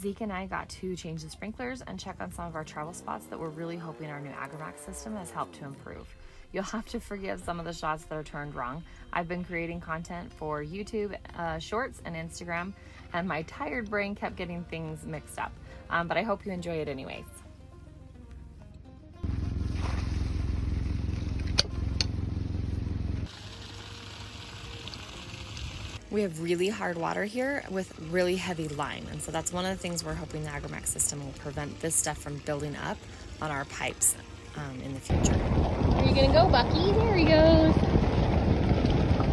Zeke and I got to change the sprinklers and check on some of our travel spots that we're really hoping our new AgriMAXX system has helped to improve. You'll have to forgive some of the shots that are turned wrong. I've been creating content for YouTube Shorts and Instagram, and my tired brain kept getting things mixed up, but I hope you enjoy it anyways. We have really hard water here with really heavy lime. And so that's one of the things we're hoping the AgriMAXX system will prevent this stuff from building up on our pipes in the future. Are you gonna go, Bucky? There he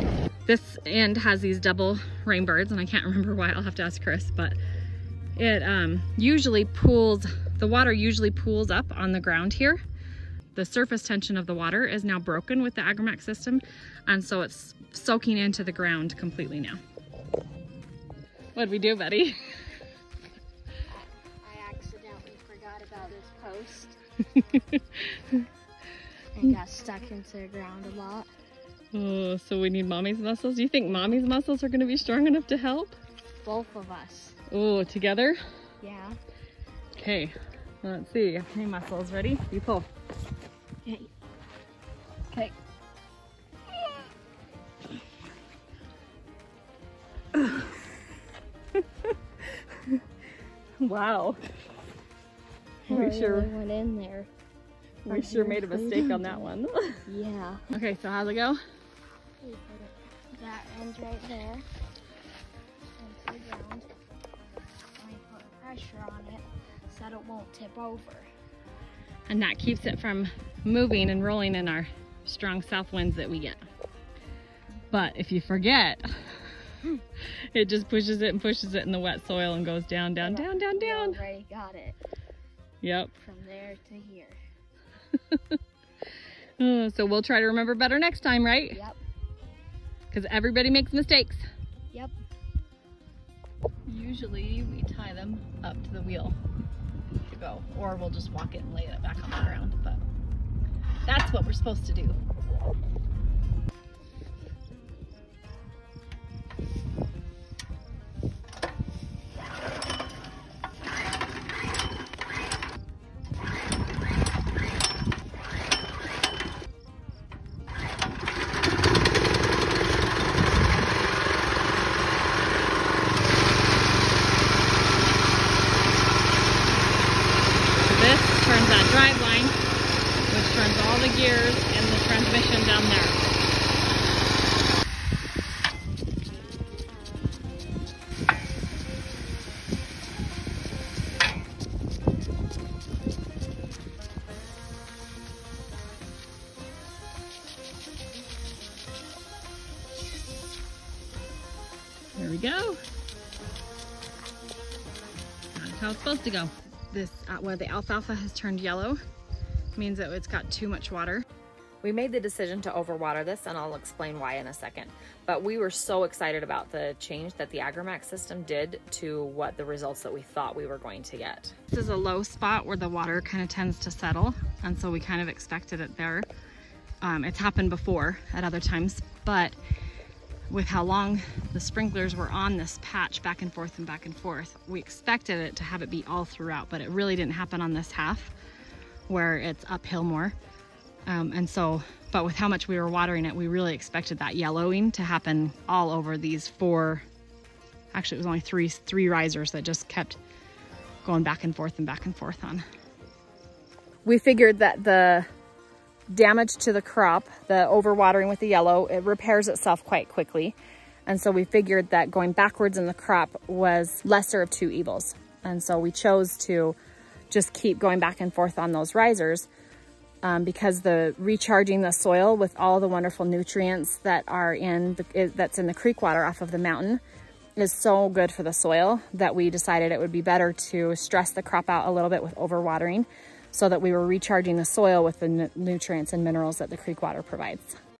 goes. This end has these double rainbirds, and I can't remember why, I'll have to ask Chris, but it the water usually pools up on the ground here. The surface tension of the water is now broken with the AgriMAXX system, and so it's soaking into the ground completely now. What'd we do, buddy? I accidentally forgot about this post. And got stuck into the ground a lot. Oh, so we need Mommy's muscles. Do you think Mommy's muscles are going to be strong enough to help? Both of us. Oh, together? Yeah. Okay, let's see. Hey, muscles, ready? You pull. Okay. Wow. We sure made a mistake on that one. Yeah. Okay, so how's it go? That ends right there. Into the ground. And we put pressure on it so that it won't tip over. And that keeps it from moving and rolling in our strong south winds that we get. But if you forget, it just pushes it and pushes it in the wet soil and goes down, down, down, down, down. We already got it. Yep. From there to here. So we'll try to remember better next time, right? Yep. Because everybody makes mistakes. Yep. Usually we tie them up to the wheel to go, or we'll just walk it and lay it back on the ground, but that's what we're supposed to do. There we go. That's how it's supposed to go. This where the alfalfa has turned yellow means that it's got too much water. We made the decision to overwater this, and I'll explain why in a second. But we were so excited about the change that the AgriMAXX system did to what the results that we thought we were going to get. This is a low spot where the water kind of tends to settle, and so we kind of expected it there. It's happened before at other times, but with how long the sprinklers were on this patch back and forth and back and forth, we expected it to have it be all throughout, but it really didn't happen on this half where it's uphill more. And so, but with how much we were watering it, we really expected that yellowing to happen all over these four, actually it was only three risers that just kept going back and forth and back and forth on. We figured that the damage to the crop, the overwatering with the yellow, it repairs itself quite quickly. And so we figured that going backwards in the crop was lesser of two evils. And so we chose to just keep going back and forth on those risers because the recharging the soil with all the wonderful nutrients that are that's in the creek water off of the mountain is so good for the soil that we decided it would be better to stress the crop out a little bit with overwatering, so that we were recharging the soil with the nutrients and minerals that the creek water provides.